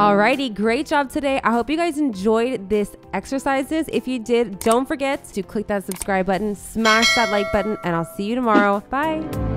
Alrighty, great job today. I hope you guys enjoyed this exercises. If you did, don't forget to click that subscribe button, smash that like button, and I'll see you tomorrow. Bye.